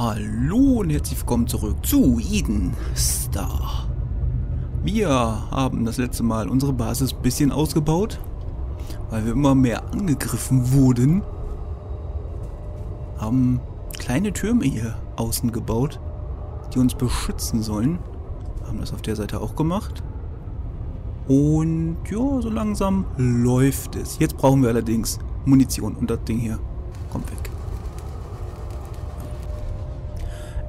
Hallo und herzlich willkommen zurück zu Eden Star. Wir haben das letzte Mal unsere Basis ein bisschen ausgebaut, weil wir immer mehr angegriffen wurden. Haben kleine Türme hier außen gebaut, die uns beschützen sollen. Haben das auf der Seite auch gemacht. Und ja, so langsam läuft es. Jetzt brauchen wir allerdings Munition und das Ding hier kommt weg.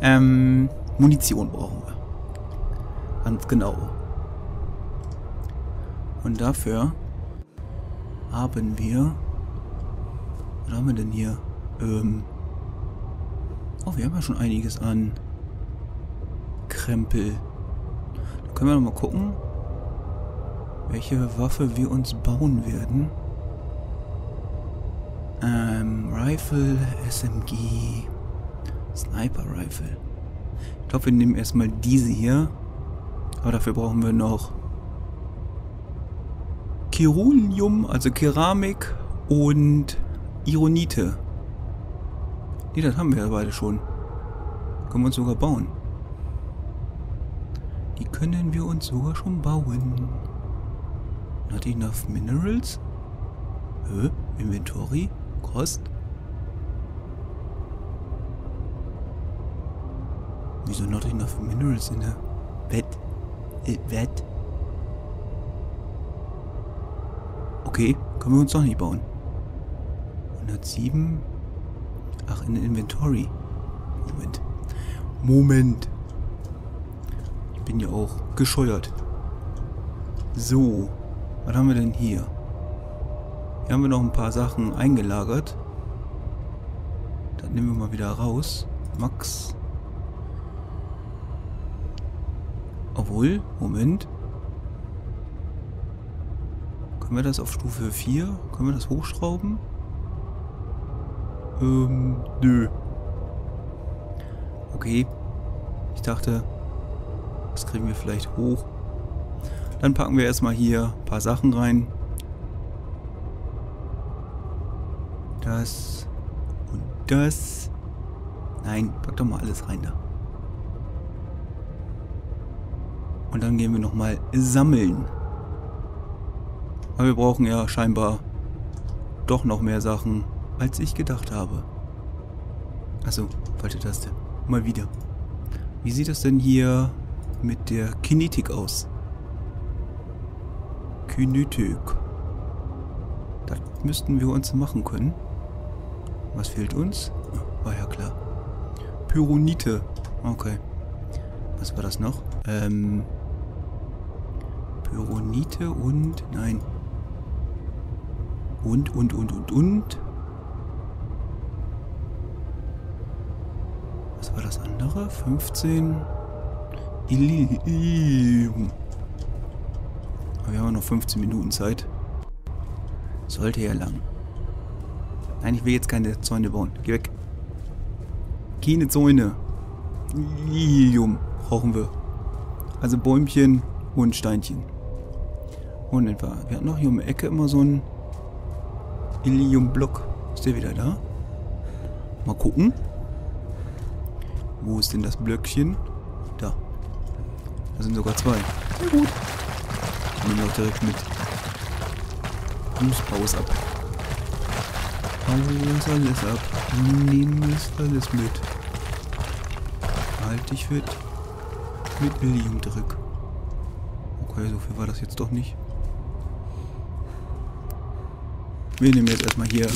Munition brauchen wir. Ganz genau. Und dafür haben wir... Was haben wir denn hier? Oh, wir haben ja schon einiges an Krempel. Da können wir nochmal gucken, welche Waffe wir uns bauen werden. Rifle, SMG... SniperRifle. Ich glaube, wir nehmen erstmal diese hier. Aber dafür brauchen wir noch Chirulium, also Keramik und Ironite. Ne, das haben wir ja beide schon. Können wir uns sogar bauen. Die können wir uns sogar schon bauen. Not enough minerals? Hä? Inventory? Kost? Wieso not enough minerals in der Bett? Okay, können wir uns doch nicht bauen. 107. Ach, in der Inventory. Moment. Ich bin ja auch gescheuert. So. Was haben wir denn hier? Hier haben wir noch ein paar Sachen eingelagert. Das nehmen wir mal wieder raus. Max. Obwohl, Moment. Können wir das auf Stufe 4? Können wir das hochschrauben? Nö. Okay. Ich dachte, das kriegen wir vielleicht hoch. Dann packen wir erstmal hier ein paar Sachen rein. Das und das. Nein, pack doch mal alles rein da. Und dann gehen wir nochmal sammeln. Aber wir brauchen ja scheinbar doch noch mehr Sachen, als ich gedacht habe. Achso, falsche Taste. Mal wieder. Wie sieht das denn hier mit der Kinetik aus? Kinetik. Das müssten wir uns machen können. Was fehlt uns? Oh, war ja klar. Pyronite. Okay. Was war das noch? Pyronite und... Nein. Und. Was war das andere? 15. Ilium. Aber wir haben noch 15 Minuten Zeit. Sollte ja lang. Nein, ich will jetzt keine Zäune bauen. Geh weg. Keine Zäune. Ilium brauchen wir. Also Bäumchen und Steinchen. Und etwa. Wir hatten noch hier um die Ecke immer so einen Ilium-Block. Ist der wieder da? Mal gucken. Wo ist denn das Blöckchen? Da. Da sind sogar zwei. Sehr gut. Nehmen wir auch direkt mit. Nimm's alles ab. Nimm es alles mit. Halt dich fit. Mit Ilium zurück. Okay, so viel war das jetzt doch nicht. Wir nehmen jetzt erstmal hier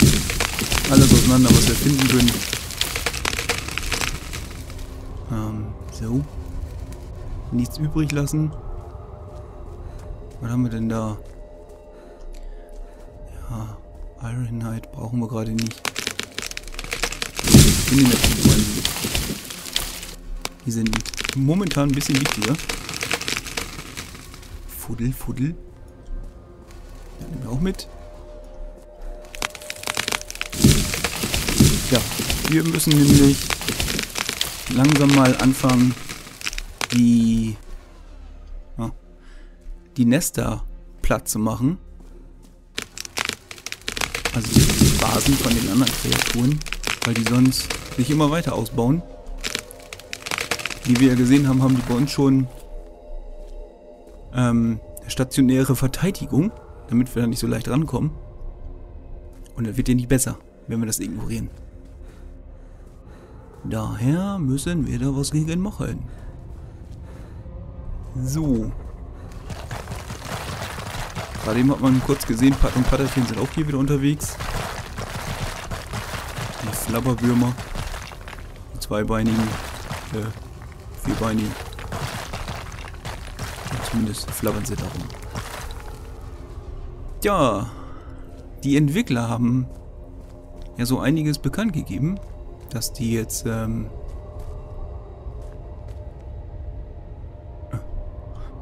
alles auseinander, was wir finden können. So. Nichts übrig lassen. Was haben wir denn da? Ja, Ironite brauchen wir gerade nicht. Ich bin die letzten Freunde. Die sind momentan ein bisschen wichtiger. Fuddel. Ja, nehmen wir auch mit. Ja, wir müssen nämlich langsam mal anfangen, die Nester platt zu machen. Also die Basen von den anderen Kreaturen, weil die sonst sich immer weiter ausbauen. Wie wir ja gesehen haben, haben die bei uns schon stationäre Verteidigung, damit wir da nicht so leicht rankommen. Und dann wird ja nicht besser, wenn wir das ignorieren. Daher müssen wir da was gegen machen. So. Bei dem hat man kurz gesehen, Pat und Patterchen sind auch hier wieder unterwegs. Die Flabberwürmer. Die zweibeinigen. Vierbeinigen. Zumindest flabbern sie darum. Ja. Die Entwickler haben ja so einiges bekannt gegeben, dass die jetzt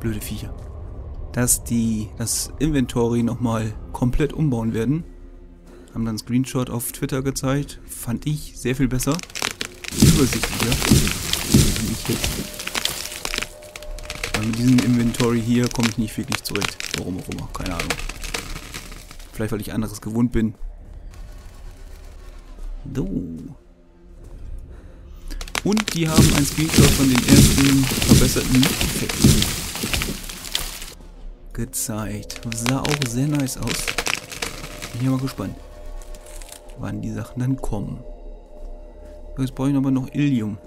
blöde Viecher, dass die das Inventory nochmal komplett umbauen werden. Haben dann einen Screenshot auf Twitter gezeigt, fand ich sehr viel besser, übersichtlicher. Weil mit diesem Inventory hier komme ich nicht wirklich zurecht, warum auch immer, keine Ahnung. Vielleicht, weil ich anderes gewohnt bin. So. Und die haben ein Screenshot von den ersten verbesserten Effekten gezeigt. Sah auch sehr nice aus. Bin ja mal gespannt, wann die Sachen dann kommen. Jetzt brauche ich aber noch Ilium.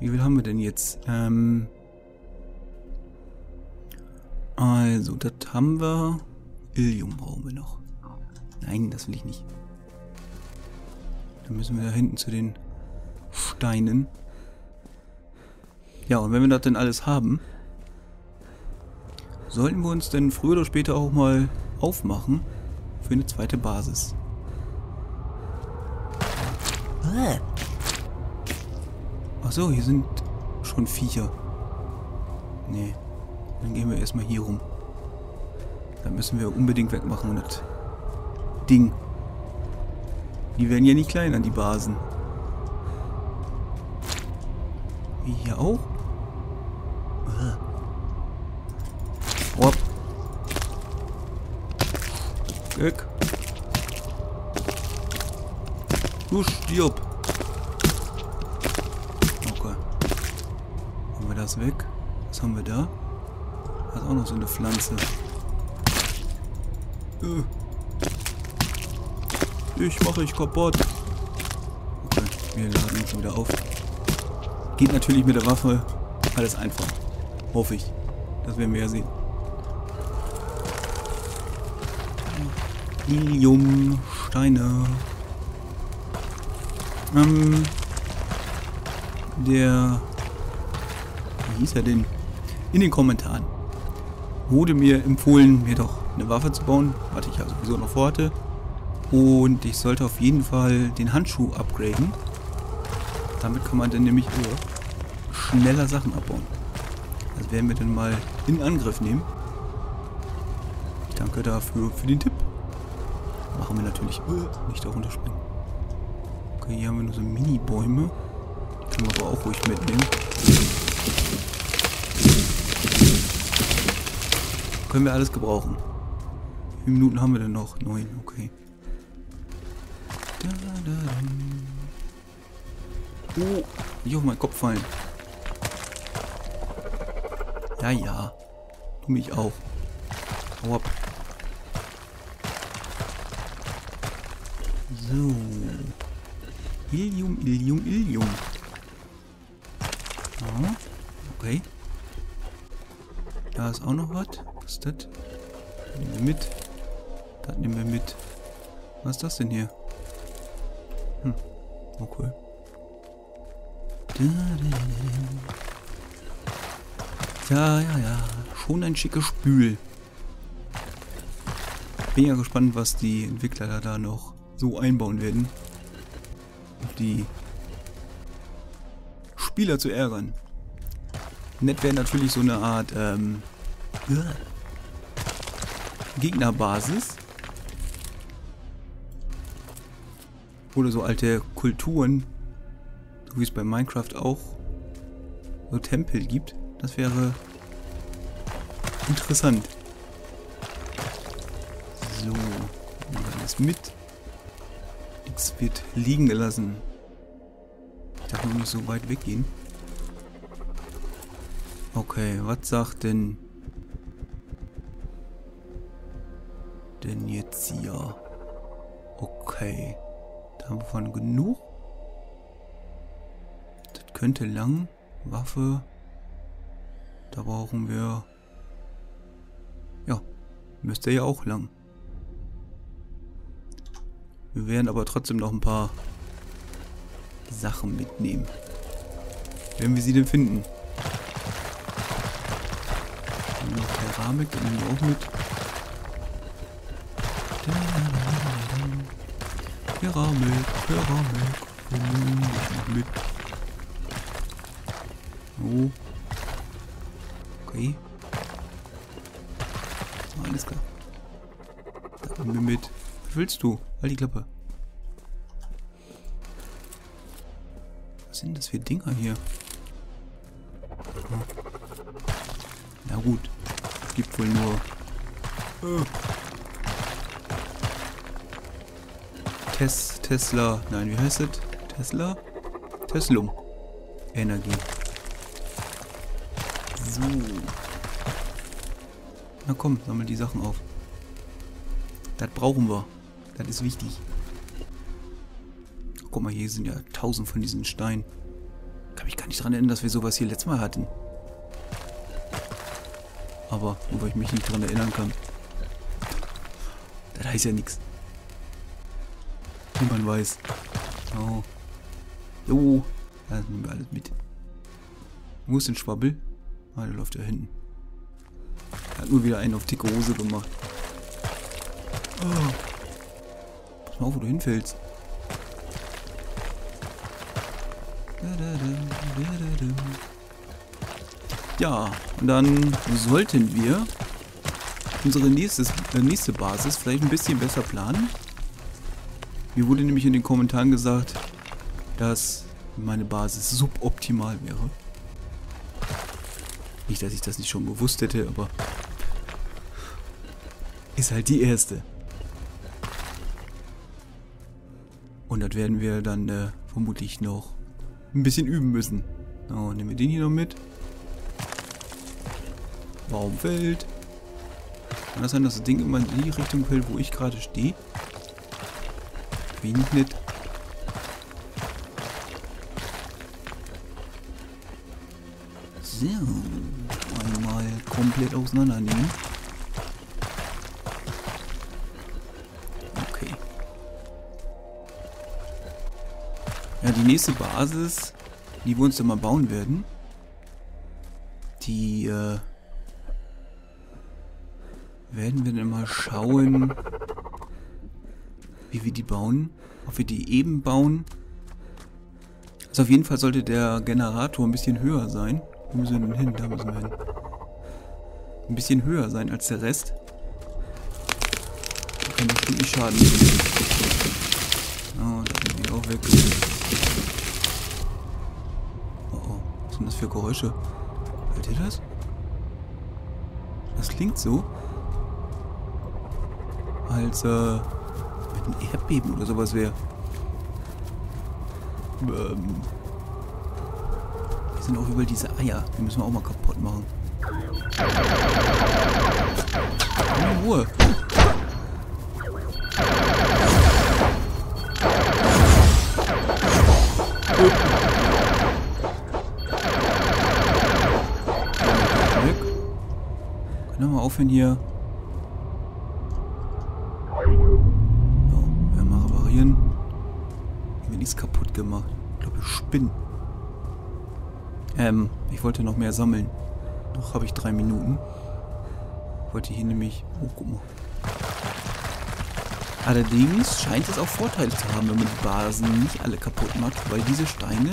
Wie viel haben wir denn jetzt? Also, das haben wir. Ilium brauchen wir noch. Nein, das will ich nicht. Dann müssen wir da hinten zu den Steinen. Ja, und wenn wir das denn alles haben, sollten wir uns denn früher oder später auch mal aufmachen für eine zweite Basis. Achso, hier sind schon Viecher. Nee, dann gehen wir erstmal hier rum. Da müssen wir unbedingt wegmachen, das Ding. Die werden ja nicht klein an die Basen. Wie hier auch? Hopp. Weg. Du stirb. Okay. Haben wir das weg? Was haben wir da? Da ist auch noch so eine Pflanze. Ich mache ich kaputt. Okay, wir laden uns wieder auf. Geht natürlich mit der Waffe alles einfach. Hoffe ich. Das werden wir ja sehen. Ilium, Steine. Wie hieß er denn? In den Kommentaren wurde mir empfohlen, mir doch eine Waffe zu bauen, was ich ja sowieso noch vorhatte. Und ich sollte auf jeden Fall den Handschuh upgraden. Damit kann man dann nämlich schneller Sachen abbauen. Das werden wir dann mal in Angriff nehmen. Ich danke dafür für den Tipp. Machen wir natürlich nicht da runterspringen. Okay, hier haben wir nur so Mini-Bäume. Die können wir aber auch ruhig mitnehmen. Können wir alles gebrauchen. Wie viele Minuten haben wir denn noch? 9, okay. Oh, nicht auf meinen Kopf fallen. Ja, ja. Du mich auch. Hau ab. So. Ilium, Ilium, Ilium. Ah, okay. Da ist auch noch was. Was ist das? Das nehmen wir mit. Das nehmen wir mit. Was ist das denn hier? Okay. Ja, ja, ja. Schon ein schickes Spül. Bin ja gespannt, was die Entwickler da noch so einbauen werden. Um die Spieler zu ärgern. Nett wäre natürlich so eine Art Gegnerbasis. Oder so alte Kulturen, so wie es bei Minecraft auch so Tempel gibt. Das wäre interessant. So, alles mit. X wird liegen gelassen. Ich darf nur nicht so weit weggehen. Okay, was sagt denn jetzt hier? Okay, da haben wir von genug. Das könnte lang. Waffe. Da brauchen wir... Ja, müsste ja auch lang. Wir werden aber trotzdem noch ein paar Sachen mitnehmen. Wenn wir sie denn finden. Und noch Keramik, die nehmen wir auch mit. Keramik. Mit. So. Okay. Alles klar. Da haben wir mit. Was willst du? Halt die Klappe. Was sind das für Dinger hier? Na gut. Es gibt wohl nur... Tesla. Nein, wie heißt das? Tesla? Teslum. Energie. So. Na komm, sammel die Sachen auf. Das brauchen wir. Das ist wichtig. Guck mal, hier sind ja 1000 von diesen Steinen. Kann mich gar nicht dran erinnern, dass wir sowas hier letztes Mal hatten. Aber, wobei ich mich nicht dran erinnern kann. Das heißt ja nichts. Niemand weiß. Oh. Jo. Das nehmen wir alles mit. Wo ist denn Schwabbel? Ah, der läuft ja hinten. Er hat nur wieder einen auf dicke Hose gemacht. Oh. Pass mal auf, wo du hinfällst. Ja, und dann sollten wir unsere nächste Basis vielleicht ein bisschen besser planen. Mir wurde nämlich in den Kommentaren gesagt, dass meine Basis suboptimal wäre. Nicht, dass ich das nicht schon gewusst hätte, aber ist halt die erste. Und das werden wir dann vermutlich noch ein bisschen üben müssen. So, nehmen wir den hier noch mit. Baum fällt. Kann das sein, dass das Ding immer in die Richtung fällt, wo ich gerade stehe? Wenig nett. So, einmal komplett auseinandernehmen. Okay. Ja, die nächste Basis, die wir uns dann mal bauen werden, die werden wir dann mal schauen, wie wir die bauen, ob wir die eben bauen. Also auf jeden Fall sollte der Generator ein bisschen höher sein. Wo müssen wir denn hin? Da müssen wir hin. Ein bisschen höher sein als der Rest. Da kann bestimmt nicht schaden. Oh, da bin ich auch weg. Oh oh, was sind das für Geräusche? Hört ihr das? Das klingt so, als wenn ein Erdbeben oder sowas wäre. Sind auch über diese Eier. Die müssen wir auch mal kaputt machen. In Ruhe. Können wir mal aufhören hier. So, wir mal reparieren. Haben wir nichts kaputt gemacht. Ich glaube, ich spinne. Ich wollte noch mehr sammeln. Noch habe ich 3 Minuten. Ich wollte hier nämlich... Oh, guck mal. Allerdings scheint es auch Vorteile zu haben, wenn man die Basen nicht alle kaputt macht, weil diese Steine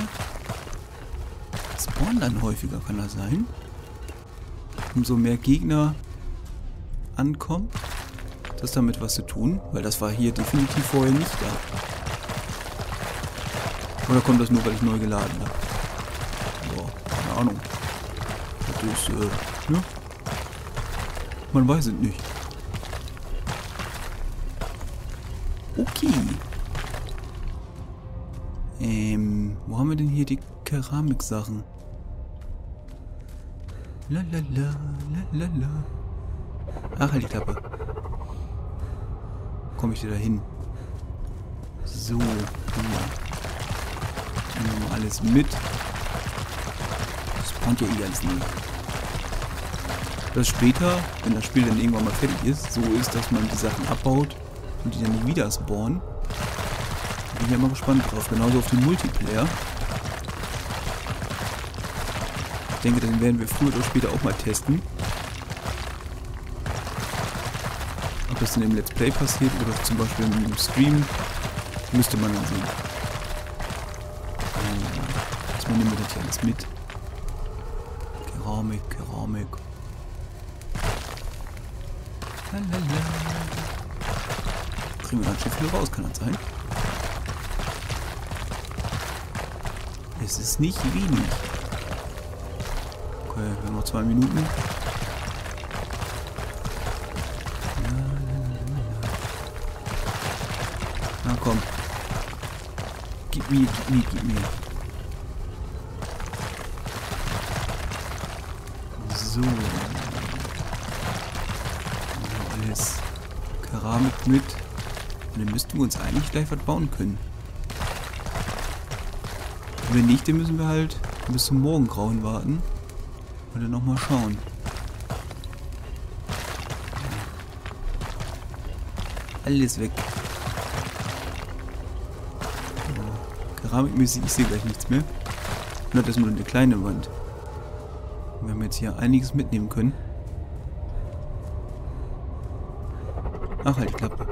spawnen dann häufiger, kann das sein? Umso mehr Gegner ankommen. Hat das damit was zu tun? Weil das war hier definitiv vorher nicht da. Oder kommt das nur, weil ich neu geladen habe? Ahnung. Das ist, ne? Man weiß es nicht. Okay. Wo haben wir denn hier die Keramiksachen? Lalala, lalala. Ach, halt die Klappe. Komme ich wieder hin? So, hier. Nehmen wir mal alles mit. Das brennt ja eh ganz nie. Das später, wenn das Spiel dann irgendwann mal fertig ist, so ist, dass man die Sachen abbaut und die dann nie wieder spawnen. Da bin ich ja mal gespannt drauf. Genauso auf den Multiplayer. Ich denke, den werden wir früher oder später auch mal testen. Ob das denn im Let's Play passiert oder zum Beispiel im Stream, müsste man dann sehen. Erstmal nehmen wir das hier alles mit. Keramik, Keramik. Lalala. Kriegen wir ganz schön viel raus, kann das sein? Es ist nicht wenig. Okay, wir haben noch 2 Minuten. Na komm. Gib mir, gib mir, gib mir. So. Alles Keramik mit. Und dann müssten wir uns eigentlich gleich was bauen können. Wenn nicht, dann müssen wir halt bis zum Morgengrauen warten. Und dann nochmal schauen. Alles weg. Ja, keramikmäßig, ich sehe gleich nichts mehr. Und das ist nur eine kleine Wand. Wir haben jetzt hier einiges mitnehmen können. Ach, halt die Klappe.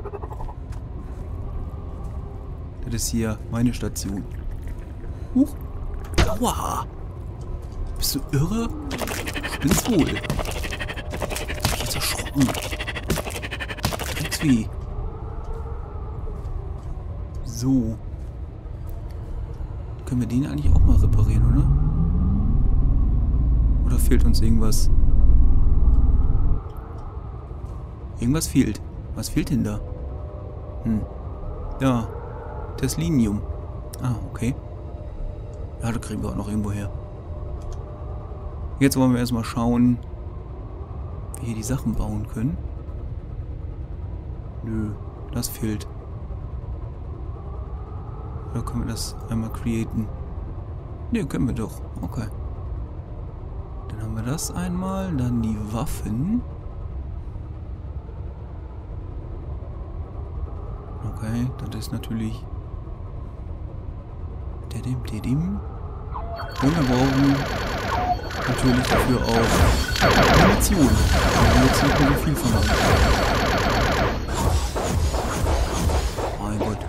Das ist hier meine Station. Huch! Aua! Bist du irre? Ich bin's wohl. Ich bin jetzt erschrocken. Drecksvieh. So. Können wir den eigentlich auch mal reparieren, oder? Oder fehlt uns irgendwas? Irgendwas fehlt. Was fehlt denn da? Hm. Ja. Teslum. Ah, okay. Ja, da kriegen wir auch noch irgendwo her. Jetzt wollen wir erstmal schauen, wie wir hier die Sachen bauen können. Nö, das fehlt. Oder können wir das einmal createn? Ne, können wir doch. Okay. Dann haben wir das einmal, dann die Waffen. Okay, das ist natürlich... Dedim. Und wir brauchen natürlich dafür auch Munition. Da wird es nicht mehr so viel von machen. Mein Gott.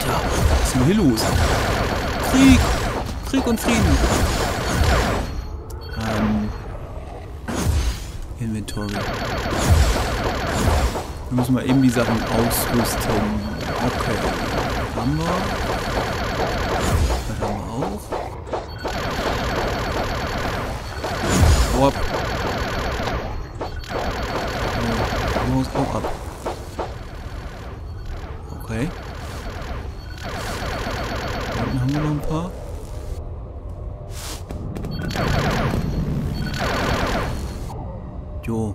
Tja, was ist denn hier los? Krieg! Krieg und Frieden! Inventory. Wir müssen mal eben die Sachen ausrüsten. Okay. Haben wir. Das haben wir auch. Hau ab. Du musst auch ab. Okay. Da unten haben wir noch ein paar. Jo.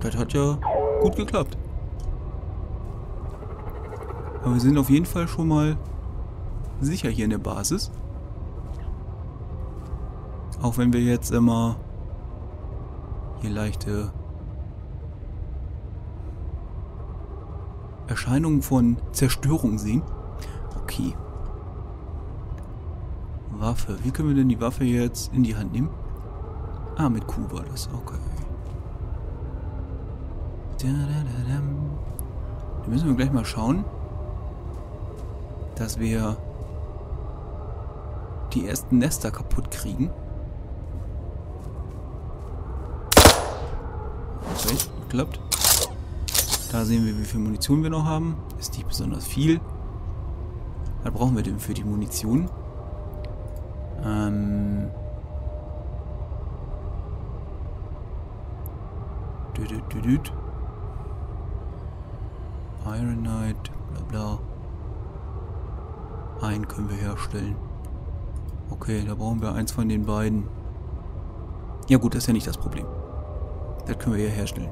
Das hat ja gut geklappt. Aber wir sind auf jeden Fall schon mal sicher hier in der Basis. Auch wenn wir jetzt immer hier leichte Erscheinungen von Zerstörung sehen. Okay. Waffe. Wie können wir denn die Waffe jetzt in die Hand nehmen? Ah, mit Q war das. Okay. Da müssen wir gleich mal schauen, dass wir die ersten Nester kaputt kriegen. Okay, geklappt. Da sehen wir, wie viel Munition wir noch haben. Ist nicht besonders viel. Was brauchen wir denn für die Munition? Ironite, bla bla. Ein können wir herstellen. Okay, da brauchen wir eins von den beiden. Ja gut, das ist ja nicht das Problem. Das können wir hier herstellen.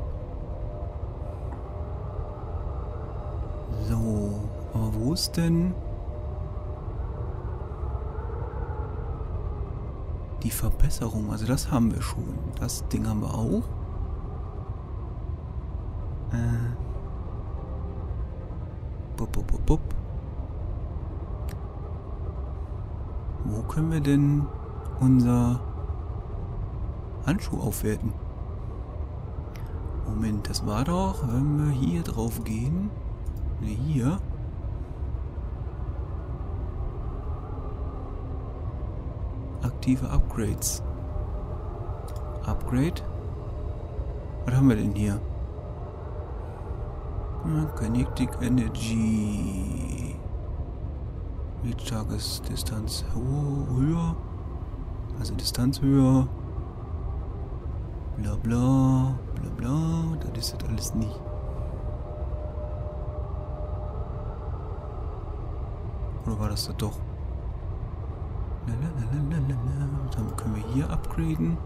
So, aber wo ist denn die Verbesserung? Also das haben wir schon. Das Ding haben wir auch. Wo können wir denn unser Handschuh aufwerten? Moment, das war doch, wenn wir hier drauf gehen. Ne, hier. Aktive Upgrades. Upgrade. Was haben wir denn hier? Kinetic Energy. Windtagesdistanz höher. Also Distanz höher. Bla bla bla bla. Das ist das alles nicht. Oder war das da doch? Dann können wir hier upgraden.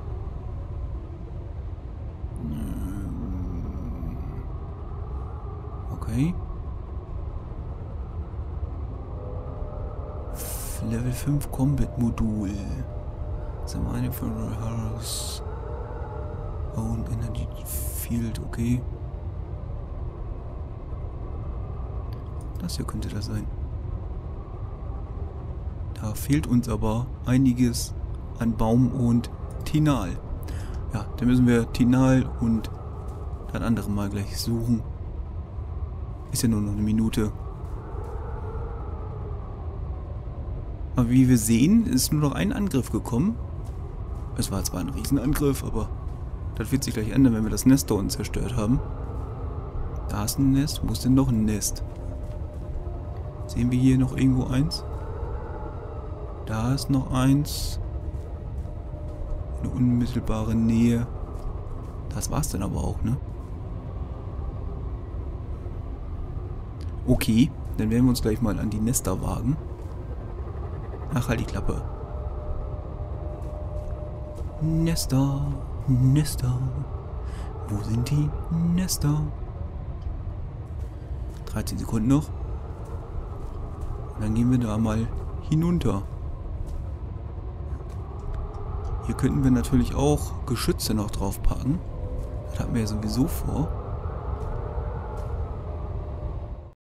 Okay. Level 5 Combat Modul. Zum einen von Harris Own Energy Field, okay. Das hier könnte das sein. Da fehlt uns aber einiges an Baum und Tinal. Ja, da müssen wir Tinal und das andere mal gleich suchen. Ist ja nur noch eine Minute. Aber wie wir sehen, ist nur noch ein Angriff gekommen. Es war zwar ein Riesenangriff, aber das wird sich gleich ändern, wenn wir das Nest da unten zerstört haben. Da ist ein Nest. Wo ist denn noch ein Nest? Sehen wir hier noch irgendwo eins? Da ist noch eins. Eine unmittelbare Nähe. Das war's dann aber auch, ne? Okay, dann werden wir uns gleich mal an die Nester wagen. Ach, halt die Klappe. Nester, Nester. Wo sind die Nester? 13 Sekunden noch. Und dann gehen wir da mal hinunter. Hier könnten wir natürlich auch Geschütze noch drauf packen. Das hatten wir ja sowieso vor.